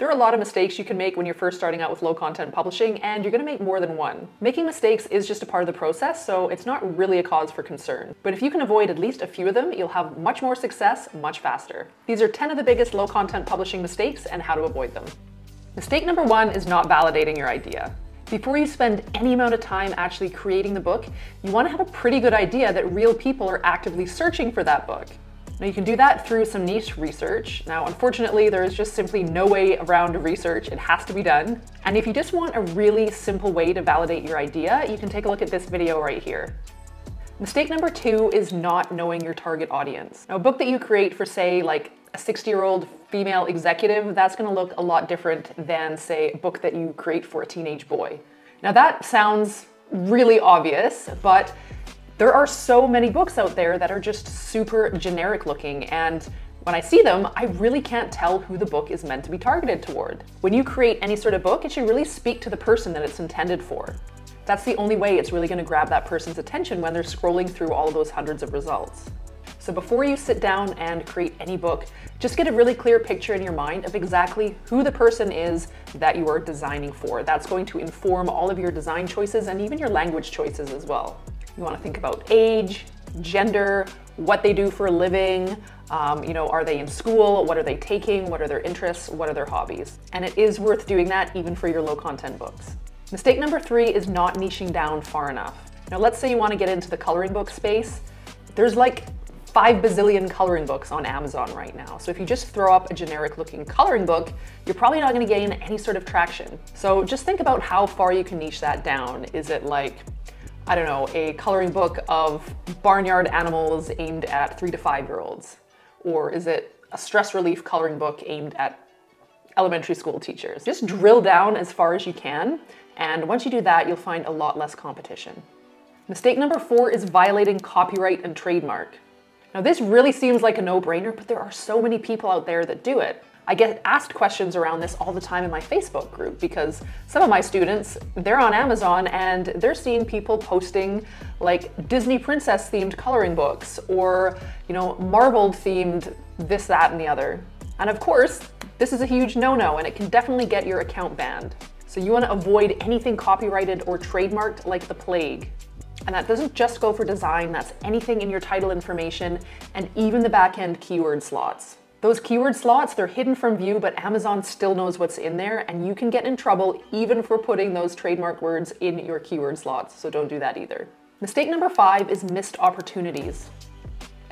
There are a lot of mistakes you can make when you're first starting out with low content publishing, and you're gonna make more than one. Making mistakes is just a part of the process, so it's not really a cause for concern. But if you can avoid at least a few of them, you'll have much more success much faster. These are 10 of the biggest low content publishing mistakes and how to avoid them. Mistake number one is not validating your idea. Before you spend any amount of time actually creating the book, you want to have a pretty good idea that real people are actively searching for that book. Now you can do that through some niche research. Now, unfortunately, there is just simply no way around research. It has to be done. And if you just want a really simple way to validate your idea, you can take a look at this video right here. Mistake number two is not knowing your target audience. Now, a book that you create for, say, like a 60-year-old female executive, that's gonna look a lot different than, say, a book that you create for a teenage boy. Now that sounds really obvious, but there are so many books out there that are just super generic looking, and when I see them, I really can't tell who the book is meant to be targeted toward. When you create any sort of book, it should really speak to the person that it's intended for. That's the only way it's really gonna grab that person's attention when they're scrolling through all of those hundreds of results. So before you sit down and create any book, just get a really clear picture in your mind of exactly who the person is that you are designing for. That's going to inform all of your design choices and even your language choices as well. You want to think about age, gender, what they do for a living, are they in school, what are they taking, what are their interests, what are their hobbies. And it is worth doing that even for your low content books. Mistake number three is not niching down far enough. Now let's say you want to get into the coloring book space. There's like 5 bazillion coloring books on Amazon right now. So if you just throw up a generic looking coloring book, you're probably not gonna gain any sort of traction. So just think about how far you can niche that down. Is it like, I don't know, a coloring book of barnyard animals aimed at 3- to 5-year-olds? Or is it a stress relief coloring book aimed at elementary school teachers? Just drill down as far as you can. And once you do that, you'll find a lot less competition. Mistake number four is violating copyright and trademark. Now this really seems like a no-brainer, but there are so many people out there that do it. I get asked questions around this all the time in my Facebook group because some of my students, they're on Amazon and they're seeing people posting like Disney princess themed coloring books or, Marvel themed this, that, and the other. And of course, this is a huge no-no and it can definitely get your account banned. So you want to avoid anything copyrighted or trademarked like the plague. And that doesn't just go for design, that's anything in your title information and even the back-end keyword slots. Those keyword slots, they're hidden from view, but Amazon still knows what's in there and you can get in trouble even for putting those trademark words in your keyword slots, so don't do that either. Mistake number five is missed opportunities.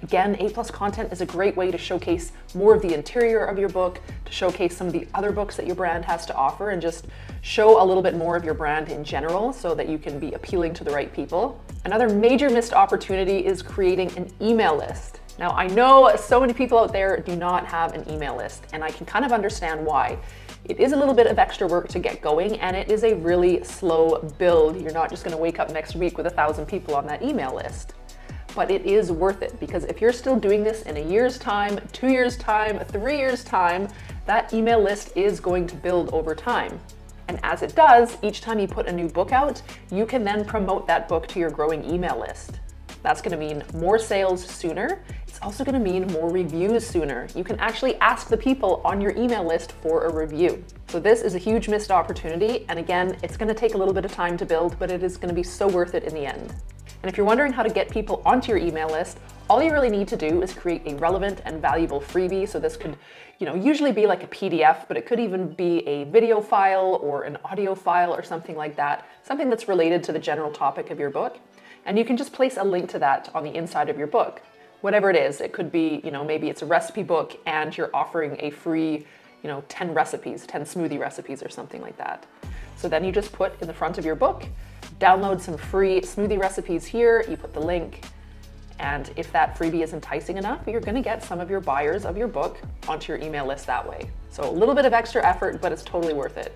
Again, A+ content is a great way to showcase more of the interior of your book, to showcase some of the other books that your brand has to offer and just show a little bit more of your brand in general so that you can be appealing to the right people. Another major missed opportunity is creating an email list. Now, I know so many people out there do not have an email list, and I can kind of understand why. It is a little bit of extra work to get going, and it is a really slow build. You're not just gonna wake up next week with 1,000 people on that email list. But it is worth it because if you're still doing this in a year's time, 2 years' time, 3 years' time, that email list is going to build over time. And as it does, each time you put a new book out, you can then promote that book to your growing email list. That's gonna mean more sales sooner. It's also gonna mean more reviews sooner. You can actually ask the people on your email list for a review. So this is a huge missed opportunity. And again, it's gonna take a little bit of time to build, but it is gonna be so worth it in the end. And if you're wondering how to get people onto your email list, all you really need to do is create a relevant and valuable freebie. So this could, usually be like a PDF, but it could even be a video file or an audio file or something like that, something that's related to the general topic of your book. And you can just place a link to that on the inside of your book. Whatever it is, it could be, maybe it's a recipe book and you're offering a free, 10 recipes, 10 smoothie recipes or something like that. So then you just put in the front of your book, download some free smoothie recipes here, you put the link, and if that freebie is enticing enough, you're gonna get some of your buyers of your book onto your email list that way. So a little bit of extra effort, but it's totally worth it.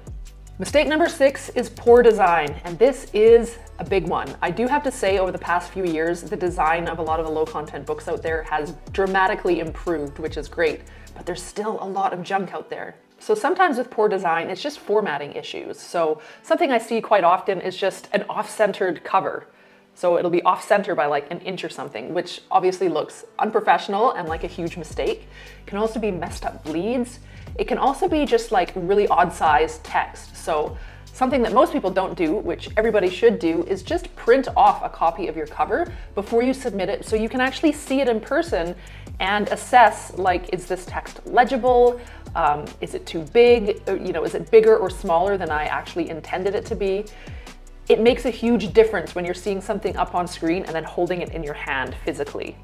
Mistake number six is poor design, and this is a big one. I do have to say over the past few years, the design of a lot of the low content books out there has dramatically improved, which is great, but there's still a lot of junk out there. So sometimes with poor design, it's just formatting issues. So something I see quite often is just an off-centered cover. So it'll be off center by like an inch or something, which obviously looks unprofessional and like a huge mistake. It can also be messed up bleeds. It can also be just like really odd sized text. So something that most people don't do, which everybody should do, is just print off a copy of your cover before you submit it so you can actually see it in person and assess, like, is this text legible? Is it too big? You know, is it bigger or smaller than I actually intended it to be? It makes a huge difference when you're seeing something up on screen and then holding it in your hand physically.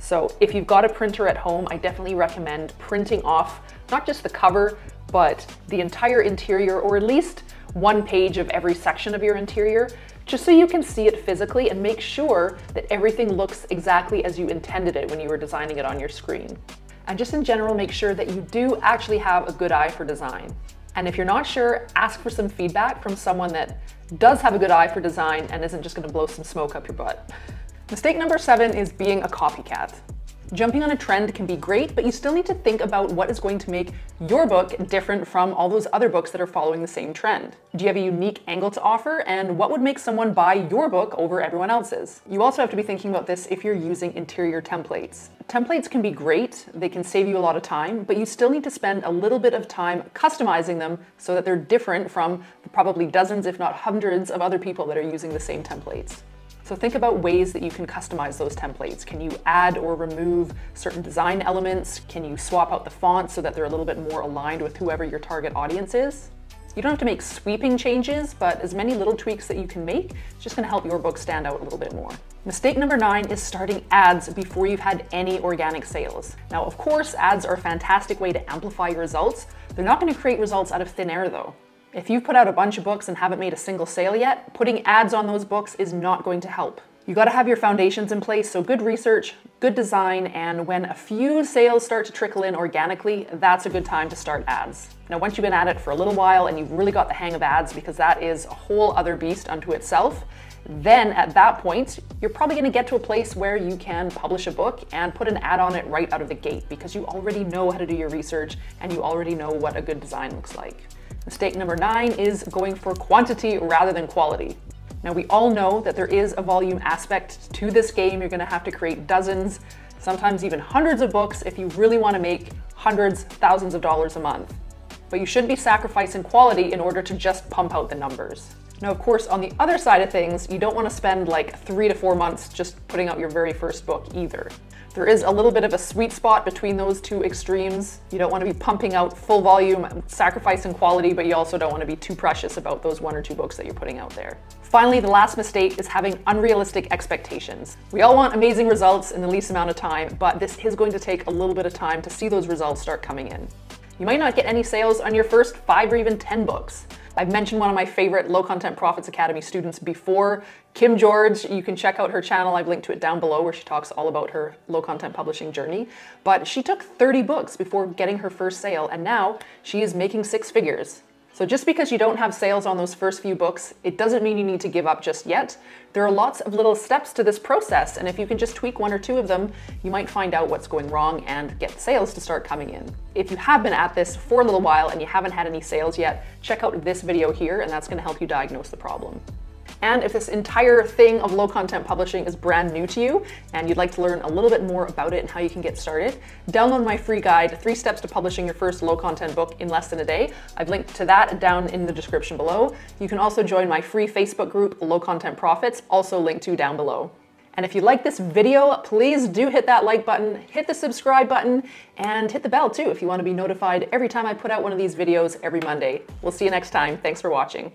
So if you've got a printer at home, I definitely recommend printing off not just the cover, but the entire interior, or at least one page of every section of your interior, just so you can see it physically and make sure that everything looks exactly as you intended it when you were designing it on your screen. And just in general, make sure that you do actually have a good eye for design. And if you're not sure, ask for some feedback from someone that does have a good eye for design and isn't just gonna blow some smoke up your butt. Mistake number 7 is being a copycat. Jumping on a trend can be great, but you still need to think about what is going to make your book different from all those other books that are following the same trend. Do you have a unique angle to offer, and what would make someone buy your book over everyone else's? You also have to be thinking about this if you're using interior templates. Templates can be great, they can save you a lot of time, but you still need to spend a little bit of time customizing them so that they're different from probably dozens, if not hundreds, of other people that are using the same templates. So think about ways that you can customize those templates. Can you add or remove certain design elements? Can you swap out the fonts so that they're a little bit more aligned with whoever your target audience is? You don't have to make sweeping changes, but as many little tweaks that you can make, it's just gonna help your book stand out a little bit more. Mistake number 9 is starting ads before you've had any organic sales. Now, of course, ads are a fantastic way to amplify your results. They're not gonna create results out of thin air though. If you've put out a bunch of books and haven't made a single sale yet, putting ads on those books is not going to help. You gotta have your foundations in place, so good research, good design, and when a few sales start to trickle in organically, that's a good time to start ads. Now, once you've been at it for a little while and you've really got the hang of ads, because that is a whole other beast unto itself, then at that point, you're probably gonna get to a place where you can publish a book and put an ad on it right out of the gate, because you already know how to do your research and you already know what a good design looks like. Mistake number 9 is going for quantity rather than quality. Now, we all know that there is a volume aspect to this game. You're gonna have to create dozens, sometimes even hundreds of books if you really wanna make hundreds, thousands of dollars a month. But you shouldn't be sacrificing quality in order to just pump out the numbers. Now, of course, on the other side of things, you don't wanna spend like 3 to 4 months just putting out your very first book either. There is a little bit of a sweet spot between those two extremes. You don't want to be pumping out full volume, sacrificing quality, but you also don't want to be too precious about those 1 or 2 books that you're putting out there. Finally, the last mistake is having unrealistic expectations. We all want amazing results in the least amount of time, but this is going to take a little bit of time to see those results start coming in. You might not get any sales on your first 5 or even 10 books. I've mentioned one of my favorite Low Content Profits Academy students before, Kim George. You can check out her channel. I've linked to it down below, where she talks all about her low content publishing journey. But she took 30 books before getting her first sale, and now she is making 6 figures. So just because you don't have sales on those first few books, it doesn't mean you need to give up just yet. There are lots of little steps to this process, and if you can just tweak 1 or 2 of them, you might find out what's going wrong and get sales to start coming in. If you have been at this for a little while and you haven't had any sales yet, check out this video here, and that's gonna help you diagnose the problem. And if this entire thing of low content publishing is brand new to you and you'd like to learn a little bit more about it and how you can get started, download my free guide, 3 Steps to Publishing Your First Low Content Book in Less Than a Day. I've linked to that down in the description below. You can also join my free Facebook group, Low Content Profits, also linked to down below. And if you like this video, please do hit that like button, hit the subscribe button, and hit the bell too if you want to be notified every time I put out one of these videos every Monday. We'll see you next time. Thanks for watching.